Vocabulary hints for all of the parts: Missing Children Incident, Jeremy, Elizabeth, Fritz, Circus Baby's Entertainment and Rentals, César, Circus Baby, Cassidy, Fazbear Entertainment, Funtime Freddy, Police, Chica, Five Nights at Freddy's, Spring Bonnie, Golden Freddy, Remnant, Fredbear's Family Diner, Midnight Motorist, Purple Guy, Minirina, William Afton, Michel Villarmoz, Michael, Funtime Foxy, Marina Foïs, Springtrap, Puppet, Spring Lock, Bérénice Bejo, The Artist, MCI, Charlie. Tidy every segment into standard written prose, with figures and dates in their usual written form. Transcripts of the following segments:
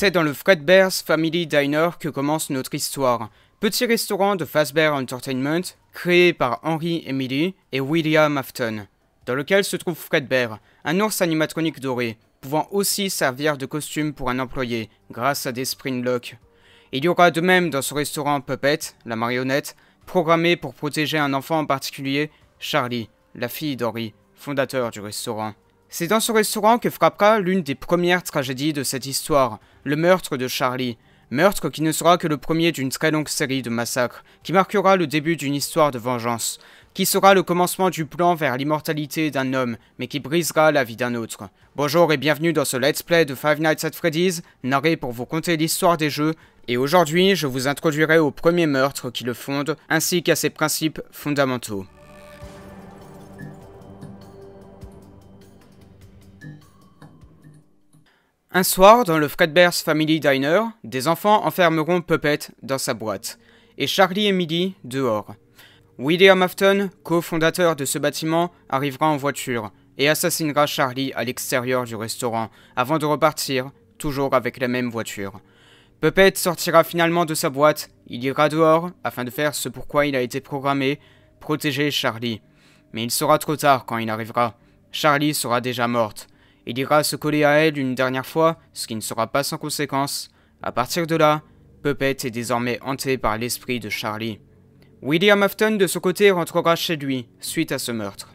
c'est dans le Fredbear's Family Diner que commence notre histoire. Petit restaurant de Fazbear Entertainment, créé par Henry Emily et William Afton, dans lequel se trouve Fredbear, un ours animatronique doré, pouvant aussi servir de costume pour un employé, grâce à des Spring Lock. Il y aura de même dans ce restaurant Puppet, la marionnette, programmée pour protéger un enfant en particulier, Charlie, la fille d'Henry, fondateur du restaurant. C'est dans ce restaurant que frappera l'une des premières tragédies de cette histoire, le meurtre de Charlie. Meurtre qui ne sera que le premier d'une très longue série de massacres, qui marquera le début d'une histoire de vengeance, qui sera le commencement du plan vers l'immortalité d'un homme, mais qui brisera la vie d'un autre. Bonjour et bienvenue dans ce Let's Play de Five Nights at Freddy's, narré pour vous conter l'histoire des jeux, et aujourd'hui je vous introduirai au premier meurtre qui le fonde, ainsi qu'à ses principes fondamentaux. Un soir, dans le Fredbear's Family Diner, des enfants enfermeront Puppet dans sa boîte, et Charlie et Millie dehors. William Afton, cofondateur de ce bâtiment, arrivera en voiture, et assassinera Charlie à l'extérieur du restaurant, avant de repartir, toujours avec la même voiture. Puppet sortira finalement de sa boîte, il ira dehors, afin de faire ce pour quoi il a été programmé, protéger Charlie. Mais il sera trop tard quand il arrivera, Charlie sera déjà morte. Il ira se coller à elle une dernière fois, ce qui ne sera pas sans conséquence. À partir de là, Puppet est désormais hanté par l'esprit de Charlie. William Afton de son côté rentrera chez lui, suite à ce meurtre.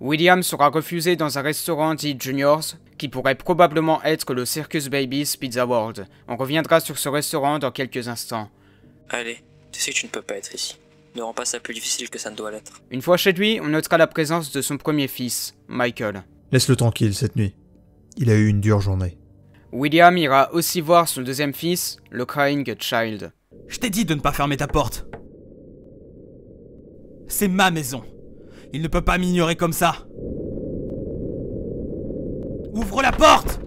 William sera refusé dans un restaurant dit Junior's, qui pourrait probablement être le Circus Baby's Pizza World. On reviendra sur ce restaurant dans quelques instants. Allez, tu sais que tu ne peux pas être ici. Ne rends pas ça plus difficile que ça ne doit l'être. Une fois chez lui, on notera la présence de son premier fils, Michael. Laisse-le tranquille cette nuit. Il a eu une dure journée. William ira aussi voir son deuxième fils, le Crying Child. Je t'ai dit de ne pas fermer ta porte. C'est ma maison. Il ne peut pas m'ignorer comme ça. Ouvre la porte!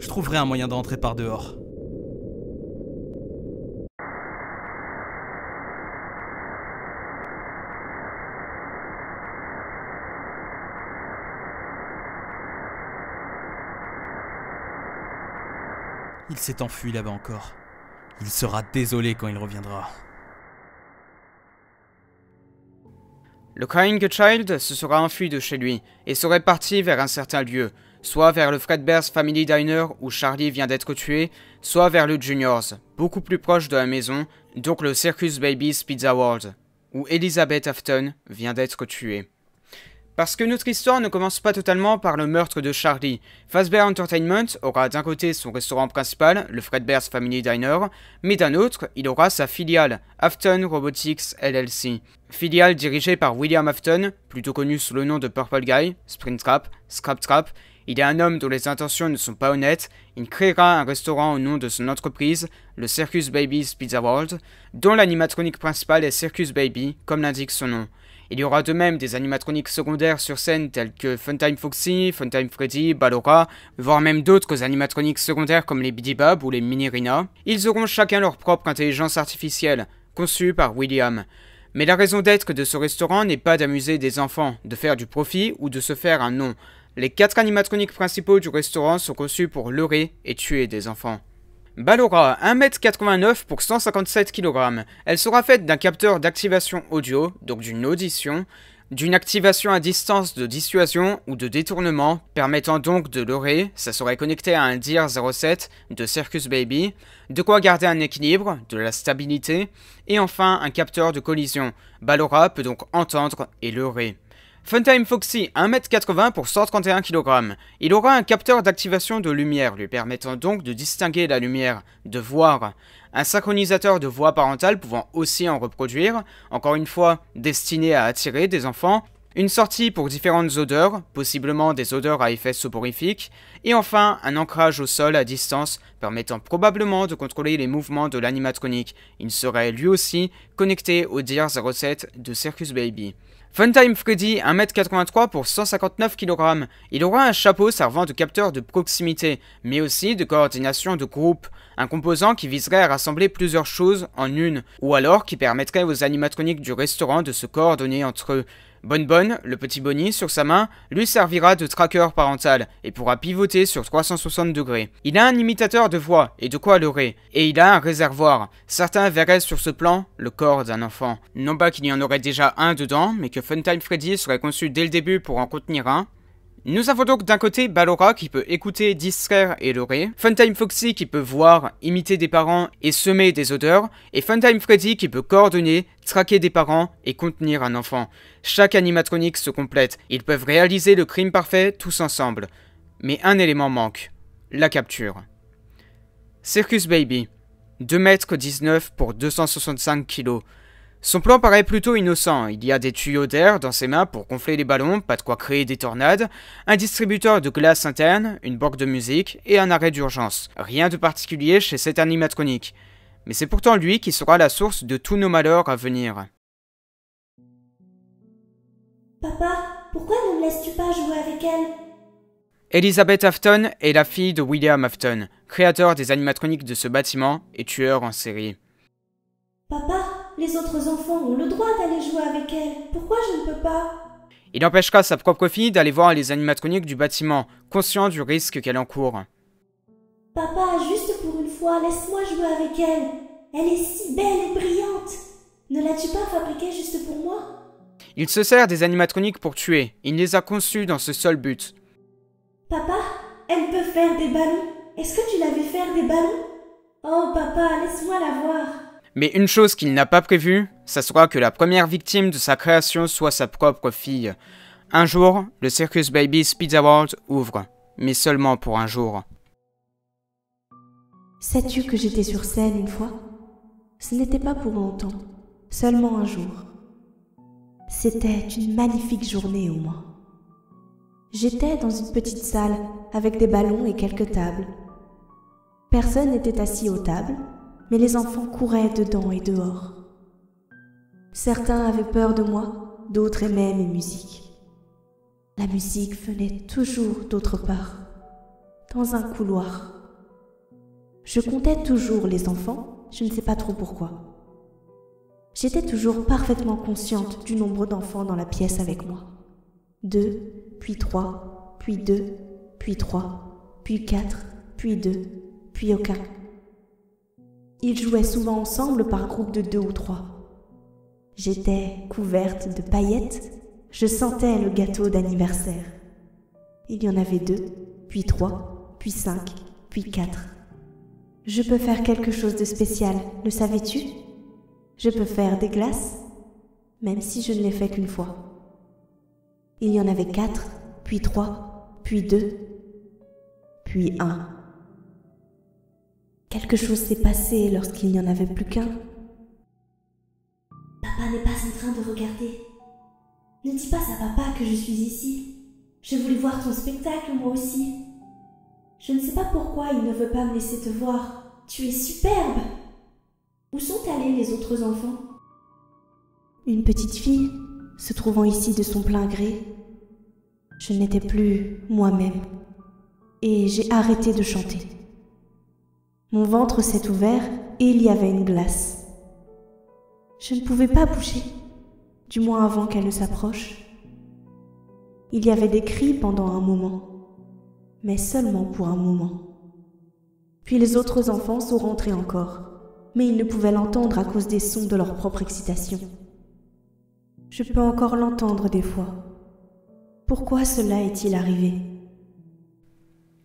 Je trouverai un moyen d'entrer par dehors. Il s'est enfui là-bas encore. Il sera désolé quand il reviendra. Le Crying Child se sera enfui de chez lui, et serait parti vers un certain lieu, soit vers le Fredbear's Family Diner où Charlie vient d'être tué, soit vers le Junior's, beaucoup plus proche de la maison, donc le Circus Baby's Pizza World, où Elizabeth Afton vient d'être tuée. Parce que notre histoire ne commence pas totalement par le meurtre de Charlie, Fazbear Entertainment aura d'un côté son restaurant principal, le Fredbear's Family Diner, mais d'un autre, il aura sa filiale, Afton Robotics LLC. Filiale dirigée par William Afton, plutôt connu sous le nom de Purple Guy, Springtrap, Scraptrap. Il est un homme dont les intentions ne sont pas honnêtes, il créera un restaurant au nom de son entreprise, le Circus Baby's Pizza World, dont l'animatronique principale est Circus Baby, comme l'indique son nom. Il y aura de même des animatroniques secondaires sur scène tels que Funtime Foxy, Funtime Freddy, Ballora, voire même d'autres animatroniques secondaires comme les Bidibab ou les Minirina. Ils auront chacun leur propre intelligence artificielle, conçue par William. Mais la raison d'être de ce restaurant n'est pas d'amuser des enfants, de faire du profit ou de se faire un nom. Les quatre animatroniques principaux du restaurant sont conçus pour leurrer et tuer des enfants. Ballora, 1m89 pour 157 kg. Elle sera faite d'un capteur d'activation audio, donc d'une audition, d'une activation à distance de dissuasion ou de détournement, permettant donc de leurrer, ça serait connecté à un Deer 07 de Circus Baby, de quoi garder un équilibre, de la stabilité, et enfin un capteur de collision. Ballora peut donc entendre et leurrer. Funtime Foxy, 1m80 pour 131 kg. Il aura un capteur d'activation de lumière, lui permettant donc de distinguer la lumière, de voir. Un synchronisateur de voix parentale pouvant aussi en reproduire, encore une fois destiné à attirer des enfants. Une sortie pour différentes odeurs, possiblement des odeurs à effet soporifique. Et enfin, un ancrage au sol à distance, permettant probablement de contrôler les mouvements de l'animatronique. Il serait lui aussi connecté au Deer 07 de Circus Baby. Funtime Freddy, 1m83 pour 159 kg. Il aura un chapeau servant de capteur de proximité, mais aussi de coordination de groupe, un composant qui viserait à rassembler plusieurs choses en une, ou alors qui permettrait aux animatroniques du restaurant de se coordonner entre eux. Bonbonne, le petit Bonnie, sur sa main, lui servira de tracker parental et pourra pivoter sur 360 degrés. Il a un imitateur de voix et de quoi leurrer, et il a un réservoir. Certains verraient sur ce plan le corps d'un enfant. Non pas qu'il y en aurait déjà un dedans, mais que Funtime Freddy serait conçu dès le début pour en contenir un. Nous avons donc d'un côté Ballora qui peut écouter, distraire et leurrer, Funtime Foxy qui peut voir, imiter des parents et semer des odeurs, et Funtime Freddy qui peut coordonner, traquer des parents et contenir un enfant. Chaque animatronique se complète, ils peuvent réaliser le crime parfait tous ensemble. Mais un élément manque, la capture. Circus Baby, 2,19 m pour 265 kg. Son plan paraît plutôt innocent, il y a des tuyaux d'air dans ses mains pour gonfler les ballons, pas de quoi créer des tornades, un distributeur de glace interne, une banque de musique et un arrêt d'urgence. Rien de particulier chez cet animatronique, mais c'est pourtant lui qui sera la source de tous nos malheurs à venir. Papa, pourquoi ne me laisses-tu pas jouer avec elle? Elizabeth Afton est la fille de William Afton, créateur des animatroniques de ce bâtiment et tueur en série. Papa, les autres enfants ont le droit d'aller jouer avec elle. Pourquoi je ne peux pas? Il empêchera sa propre fille d'aller voir les animatroniques du bâtiment, conscient du risque qu'elle encourt. Papa, juste pour une fois, laisse-moi jouer avec elle. Elle est si belle et brillante. Ne l'as-tu pas fabriquée juste pour moi? Il se sert des animatroniques pour tuer. Il les a conçus dans ce seul but. Papa, elle peut faire des ballons. Est-ce que tu l'as vu faire des ballons? Oh papa, laisse-moi la voir. Mais une chose qu'il n'a pas prévue, ça sera que la première victime de sa création soit sa propre fille. Un jour, le Circus Baby's Pizza World ouvre, mais seulement pour un jour. Sais-tu que j'étais sur scène une fois? Ce n'était pas pour longtemps, seulement un jour. C'était une magnifique journée au moins. J'étais dans une petite salle avec des ballons et quelques tables. Personne n'était assis aux tables. Mais les enfants couraient dedans et dehors. Certains avaient peur de moi, d'autres aimaient mes musiques. La musique venait toujours d'autre part, dans un couloir. Je comptais toujours les enfants, je ne sais pas trop pourquoi. J'étais toujours parfaitement consciente du nombre d'enfants dans la pièce avec moi. 2, puis 3, puis 2, puis 3, puis 4, puis 2, puis aucun. Ils jouaient souvent ensemble par groupe de 2 ou 3. J'étais couverte de paillettes, je sentais le gâteau d'anniversaire. Il y en avait 2, puis 3, puis 5, puis 4. Je peux faire quelque chose de spécial, le savais-tu? Je peux faire des glaces, même si je ne l'ai fait qu'une fois. Il y en avait 4, puis 3, puis 2, puis 1. Quelque chose s'est passé lorsqu'il n'y en avait plus qu'un. Papa n'est pas en train de regarder. Ne dis pas à papa que je suis ici. Je voulais voir ton spectacle moi aussi. Je ne sais pas pourquoi il ne veut pas me laisser te voir. Tu es superbe! Où sont allés les autres enfants? Une petite fille, se trouvant ici de son plein gré. Je n'étais plus moi-même. Et j'ai arrêté de chanter. Mon ventre s'est ouvert et il y avait une glace. Je ne pouvais pas bouger, du moins avant qu'elle ne s'approche. Il y avait des cris pendant un moment, mais seulement pour un moment. Puis les autres enfants sont rentrés encore, mais ils ne pouvaient l'entendre à cause des sons de leur propre excitation. Je peux encore l'entendre des fois. Pourquoi cela est-il arrivé?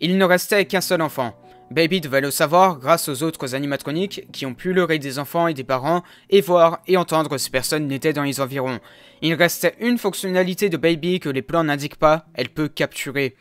Il ne restait qu'un seul enfant. Baby devait le savoir grâce aux autres animatroniques qui ont pu leurrer des enfants et des parents et voir et entendre si personne n'était dans les environs. Il restait une fonctionnalité de Baby que les plans n'indiquent pas, elle peut capturer.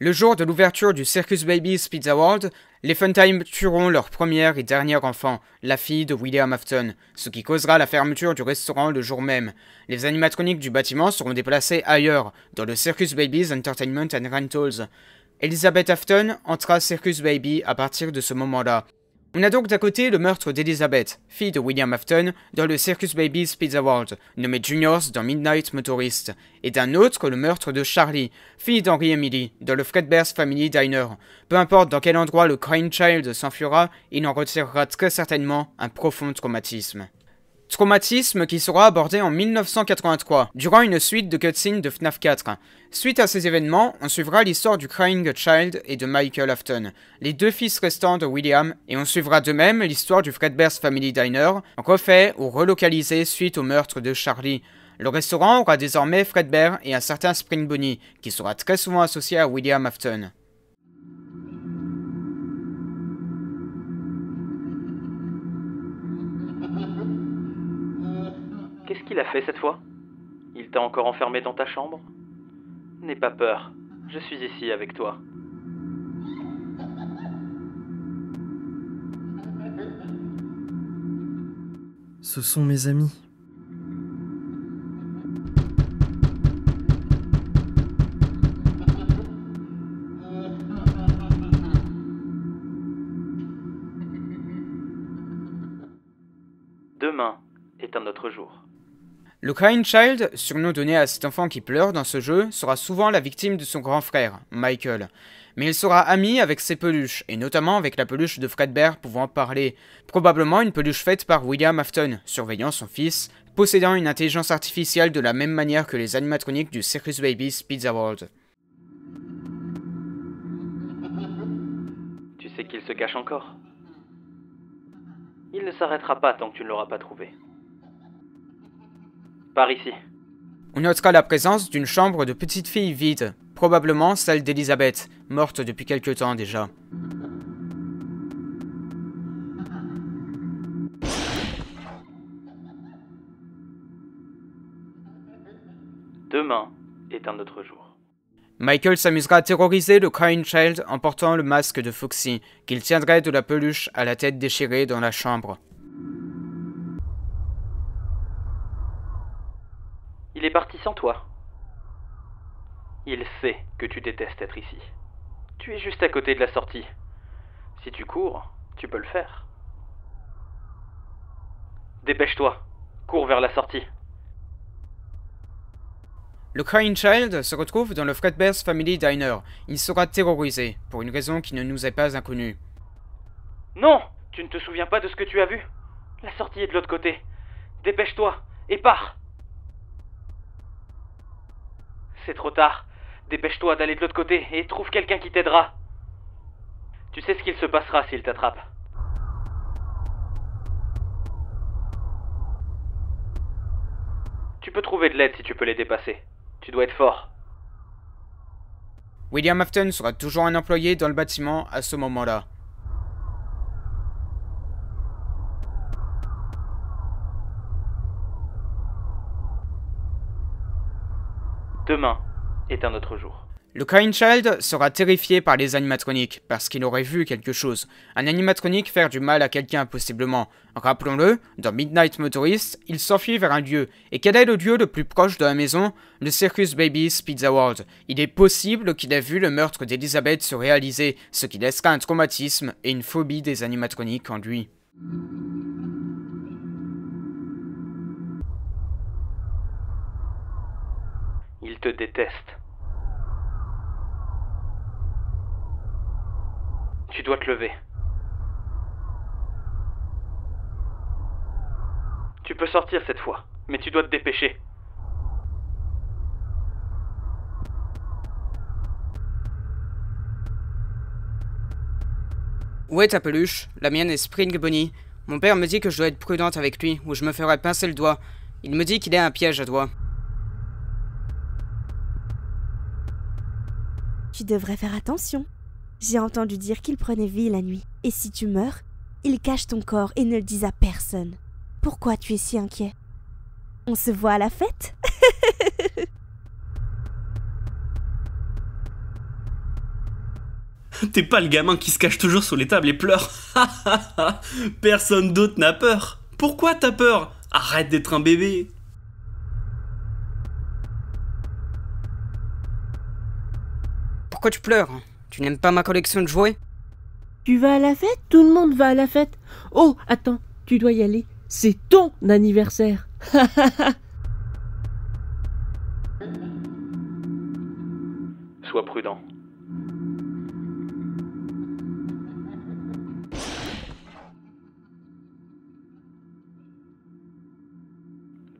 Le jour de l'ouverture du Circus Baby's Pizza World, les Funtime tueront leur première et dernière enfant, la fille de William Afton, ce qui causera la fermeture du restaurant le jour même. Les animatroniques du bâtiment seront déplacés ailleurs, dans le Circus Baby's Entertainment and Rentals. Elizabeth Afton entra Circus Baby à partir de ce moment-là. On a donc d'un côté le meurtre d'Elizabeth, fille de William Afton, dans le Circus Baby's Pizza World, nommé Junior's dans Midnight Motorist, et d'un autre le meurtre de Charlie, fille d'Henry Emily, dans le Fredbear's Family Diner. Peu importe dans quel endroit le Crying Child s'enfuira, il en retirera très certainement un profond traumatisme. Traumatisme qui sera abordé en 1983, durant une suite de cutscenes de FNAF 4. Suite à ces événements, on suivra l'histoire du Crying Child et de Michael Afton, les deux fils restants de William, et on suivra de même l'histoire du Fredbear's Family Diner, refait ou relocalisé suite au meurtre de Charlie. Le restaurant aura désormais Fredbear et un certain Spring Bonnie, qui sera très souvent associé à William Afton. Qu'est-ce qu'il a fait cette fois? Il t'a encore enfermé dans ta chambre? N'aie pas peur, je suis ici avec toi. Ce sont mes amis. Demain est un autre jour. Le Crying Child, surnom donné à cet enfant qui pleure dans ce jeu, sera souvent la victime de son grand frère, Michael. Mais il sera ami avec ses peluches, et notamment avec la peluche de Fredbear pouvant parler. Probablement une peluche faite par William Afton, surveillant son fils, possédant une intelligence artificielle de la même manière que les animatroniques du Circus Baby's Pizza World. Tu sais qu'il se cache encore? Il ne s'arrêtera pas tant que tu ne l'auras pas trouvé. Par ici. On notera la présence d'une chambre de petite fille vide, probablement celle d'Elizabeth, morte depuis quelque temps déjà. Demain est un autre jour. Michael s'amusera à terroriser le Crying Child en portant le masque de Foxy, qu'il tiendrait de la peluche à la tête déchirée dans la chambre. Il est parti sans toi. Il sait que tu détestes être ici. Tu es juste à côté de la sortie. Si tu cours, tu peux le faire. Dépêche-toi, cours vers la sortie. Le Crying Child se retrouve dans le Fredbear's Family Diner. Il sera terrorisé, pour une raison qui ne nous est pas inconnue. Non, tu ne te souviens pas de ce que tu as vu. La sortie est de l'autre côté. Dépêche-toi et pars. C'est trop tard. Dépêche-toi d'aller de l'autre côté et trouve quelqu'un qui t'aidera. Tu sais ce qu'il se passera s'il t'attrape. Tu peux trouver de l'aide si tu peux les dépasser. Tu dois être fort. William Afton sera toujours un employé dans le bâtiment à ce moment-là. Demain est un autre jour. Le Crying Child sera terrifié par les animatroniques, parce qu'il aurait vu quelque chose. Un animatronique faire du mal à quelqu'un, possiblement. Rappelons-le, dans Midnight Motorist, il s'enfuit vers un lieu. Et quel est le lieu le plus proche de la maison? Le Circus Baby's Pizza World. Il est possible qu'il ait vu le meurtre d'Elizabeth se réaliser, ce qui laissera un traumatisme et une phobie des animatroniques en lui. Il te déteste. Tu dois te lever. Tu peux sortir cette fois, mais tu dois te dépêcher. Où est ta peluche? La mienne est Spring Bonnie. Mon père me dit que je dois être prudente avec lui, ou je me ferai pincer le doigt. Il me dit qu'il a un piège à doigts. Tu devrais faire attention. J'ai entendu dire qu'il prenait vie la nuit. Et si tu meurs, il cache ton corps et ne le dit à personne. Pourquoi tu es si inquiet? On se voit à la fête? T'es pas le gamin qui se cache toujours sous les tables et pleure. Personne d'autre n'a peur. Pourquoi t'as peur? Arrête d'être un bébé. Pourquoi tu pleures? Tu n'aimes pas ma collection de jouets? Tu vas à la fête? Tout le monde va à la fête. Oh, attends, tu dois y aller. C'est ton anniversaire. Sois prudent.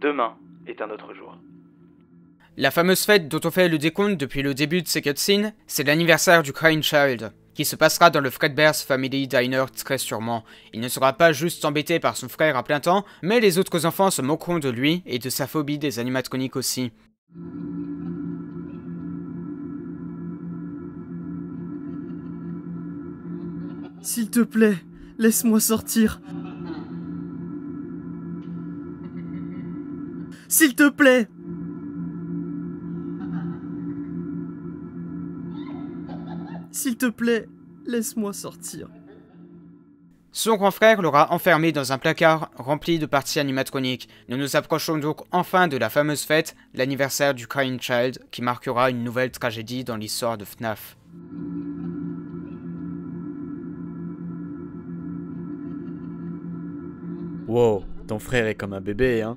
Demain est un autre jour. La fameuse fête dont on fait le décompte depuis le début de ces cutscenes, c'est l'anniversaire du Crying Child, qui se passera dans le Fredbear's Family Diner très sûrement. Il ne sera pas juste embêté par son frère à plein temps, mais les autres enfants se moqueront de lui et de sa phobie des animatroniques aussi. S'il te plaît, laisse-moi sortir. S'il te plaît! S'il te plaît, laisse-moi sortir. Son grand frère l'aura enfermé dans un placard rempli de parties animatroniques. Nous nous approchons donc enfin de la fameuse fête, l'anniversaire du Crying Child, qui marquera une nouvelle tragédie dans l'histoire de FNAF. Wow, ton frère est comme un bébé, hein?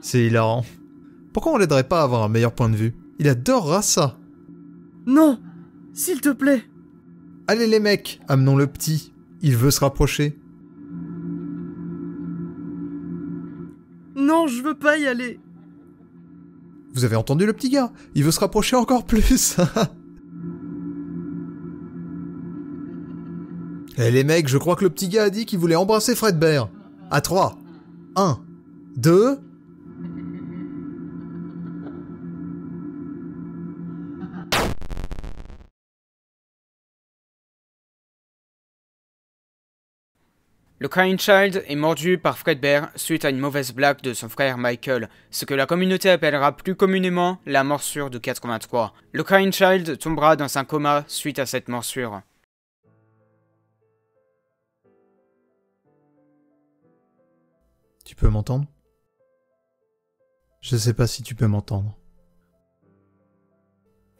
C'est hilarant. Pourquoi on l'aiderait pas à avoir un meilleur point de vue? Il adorera ça! Non! S'il te plaît! Allez les mecs, amenons le petit. Il veut se rapprocher. Non, je veux pas y aller. Vous avez entendu le petit gars? Il veut se rapprocher encore plus. Eh les mecs, je crois que le petit gars a dit qu'il voulait embrasser Fredbear. À 3, 1, 2... Le Crying Child est mordu par Fredbear suite à une mauvaise blague de son frère Michael, ce que la communauté appellera plus communément la morsure de 83. Le Crying Child tombera dans un coma suite à cette morsure. Tu peux m'entendre? Je sais pas si tu peux m'entendre.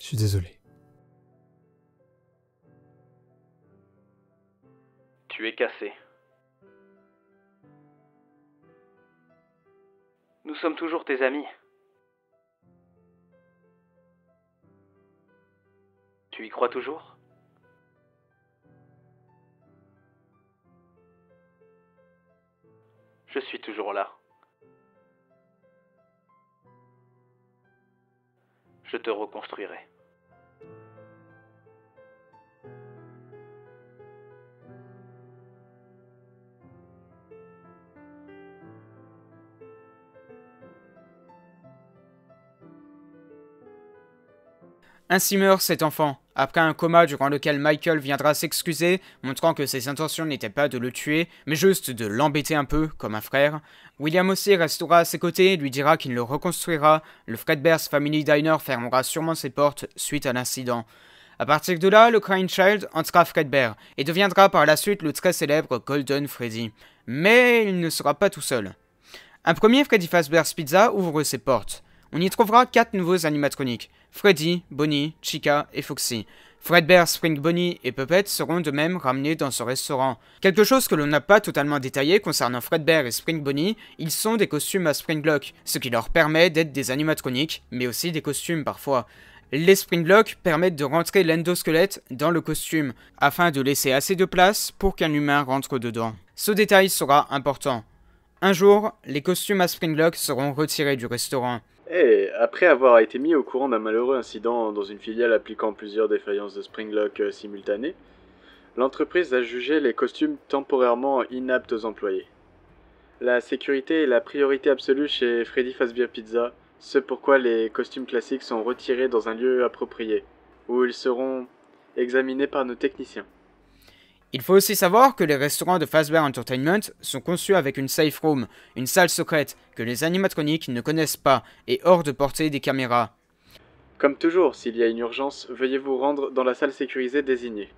Je suis désolé. Tu es cassé. Nous sommes toujours tes amis. Tu y crois toujours? Je suis toujours là. Je te reconstruirai. Ainsi meurt cet enfant, après un coma durant lequel Michael viendra s'excuser, montrant que ses intentions n'étaient pas de le tuer, mais juste de l'embêter un peu, comme un frère. William aussi restera à ses côtés et lui dira qu'il le reconstruira. Le Fredbear's Family Diner fermera sûrement ses portes suite à l'incident. A partir de là, le Crying Child entrera Fredbear, et deviendra par la suite le très célèbre Golden Freddy. Mais il ne sera pas tout seul. Un premier Freddy Fazbear's Pizza ouvre ses portes. On y trouvera 4 nouveaux animatroniques, Freddy, Bonnie, Chica et Foxy. Fredbear, Spring Bonnie et Puppet seront de même ramenés dans ce restaurant. Quelque chose que l'on n'a pas totalement détaillé concernant Fredbear et Spring Bonnie, ils sont des costumes à Spring Lock, ce qui leur permet d'être des animatroniques, mais aussi des costumes parfois. Les Spring Lock permettent de rentrer l'endosquelette dans le costume, afin de laisser assez de place pour qu'un humain rentre dedans. Ce détail sera important. Un jour, les costumes à Spring Lock seront retirés du restaurant. Et après avoir été mis au courant d'un malheureux incident dans une filiale appliquant plusieurs défaillances de Spring Lock simultanées, l'entreprise a jugé les costumes temporairement inaptes aux employés. La sécurité est la priorité absolue chez Freddy Fazbear Pizza, c'est pourquoi les costumes classiques sont retirés dans un lieu approprié, où ils seront examinés par nos techniciens. Il faut aussi savoir que les restaurants de Fazbear Entertainment sont conçus avec une safe room, une salle secrète que les animatroniques ne connaissent pas et hors de portée des caméras. Comme toujours, s'il y a une urgence, veuillez vous rendre dans la salle sécurisée désignée.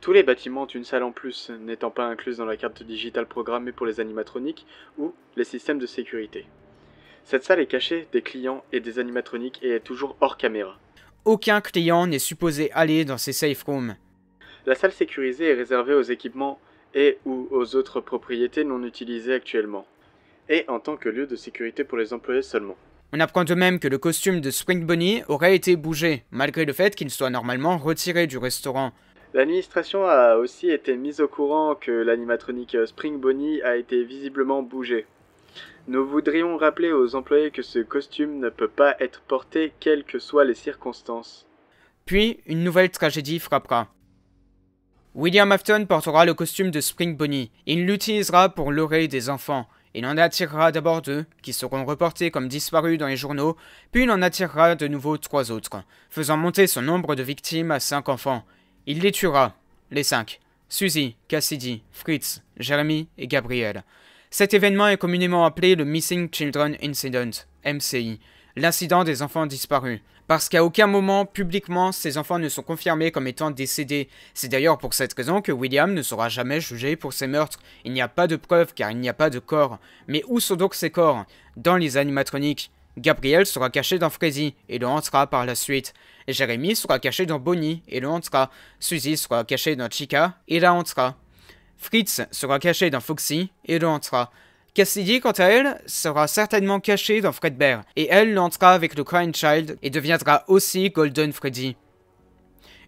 Tous les bâtiments ont une salle en plus, n'étant pas incluse dans la carte digitale programmée pour les animatroniques ou les systèmes de sécurité. Cette salle est cachée des clients et des animatroniques et est toujours hors caméra. Aucun client n'est supposé aller dans ces safe rooms. La salle sécurisée est réservée aux équipements et ou aux autres propriétés non utilisées actuellement, et en tant que lieu de sécurité pour les employés seulement. On apprend de même que le costume de Spring Bonnie aurait été bougé, malgré le fait qu'il soit normalement retiré du restaurant. L'administration a aussi été mise au courant que l'animatronique Spring Bonnie a été visiblement bougé. Nous voudrions rappeler aux employés que ce costume ne peut pas être porté quelles que soient les circonstances. Puis, une nouvelle tragédie frappera. William Afton portera le costume de Spring Bonnie. Il l'utilisera pour leurrer des enfants. Il en attirera d'abord 2, qui seront reportés comme disparus dans les journaux, puis il en attirera de nouveau 3 autres, faisant monter son nombre de victimes à 5 enfants. Il les tuera, les 5, Suzy, Cassidy, Fritz, Jeremy et Gabriel. Cet événement est communément appelé le Missing Children Incident, MCI, l'incident des enfants disparus, parce qu'à aucun moment, publiquement, ces enfants ne sont confirmés comme étant décédés. C'est d'ailleurs pour cette raison que William ne sera jamais jugé pour ces meurtres. Il n'y a pas de preuves car il n'y a pas de corps. Mais où sont donc ces corps? Dans les animatroniques. Gabriel sera caché dans Freddy et le hantera par la suite. Jérémy sera caché dans Bonnie et le hantera. Suzy sera cachée dans Chica et la hantera. Fritz sera caché dans Foxy et le hantera. Cassidy, quant à elle, sera certainement cachée dans Fredbear, et elle l'entra avec le Crying Child et deviendra aussi Golden Freddy.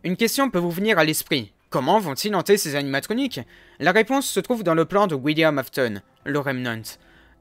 Une question peut vous venir à l'esprit. Comment vont-ils hanter ces animatroniques? La réponse se trouve dans le plan de William Afton, le Remnant.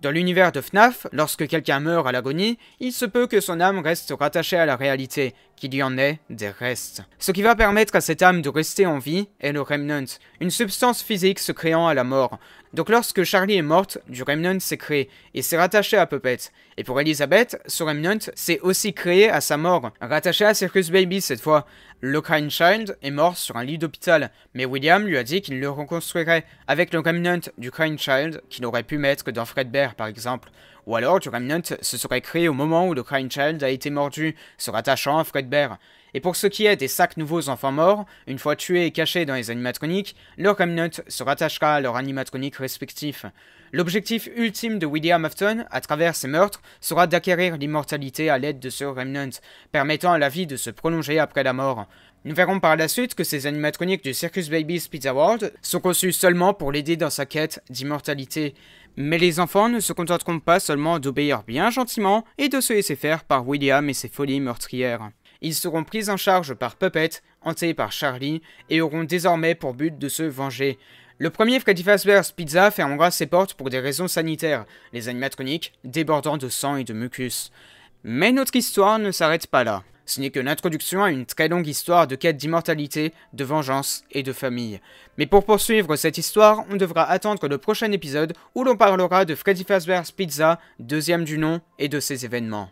Dans l'univers de FNAF, lorsque quelqu'un meurt à l'agonie, il se peut que son âme reste rattachée à la réalité, qu'il y en ait des restes. Ce qui va permettre à cette âme de rester en vie est le Remnant, une substance physique se créant à la mort. Donc lorsque Charlie est morte, du Remnant s'est créé, et s'est rattaché à Puppet. Et pour Elizabeth, ce Remnant s'est aussi créé à sa mort, rattaché à Circus Baby cette fois. Le Crying Child est mort sur un lit d'hôpital, mais William lui a dit qu'il le reconstruirait avec le Remnant du Crying Child qu'il aurait pu mettre dans Fredbear par exemple. Ou alors du Remnant se serait créé au moment où le Crying Child a été mordu, se rattachant à Fredbear. Et pour ce qui est des 5 nouveaux enfants morts, une fois tués et cachés dans les animatroniques, leur Remnant se rattachera à leur animatronique respectif. L'objectif ultime de William Afton, à travers ses meurtres, sera d'acquérir l'immortalité à l'aide de ce Remnant, permettant à la vie de se prolonger après la mort. Nous verrons par la suite que ces animatroniques du Circus Baby's Pizza World sont conçus seulement pour l'aider dans sa quête d'immortalité. Mais les enfants ne se contenteront pas seulement d'obéir bien gentiment et de se laisser faire par William et ses folies meurtrières. Ils seront pris en charge par Puppet, hantés par Charlie, et auront désormais pour but de se venger. Le premier Freddy Fazbear's Pizza fermera ses portes pour des raisons sanitaires, les animatroniques débordant de sang et de mucus. Mais notre histoire ne s'arrête pas là. Ce n'est que l'introduction à une très longue histoire de quête d'immortalité, de vengeance et de famille. Mais pour poursuivre cette histoire, on devra attendre le prochain épisode où l'on parlera de Freddy Fazbear's Pizza, deuxième du nom, et de ses événements.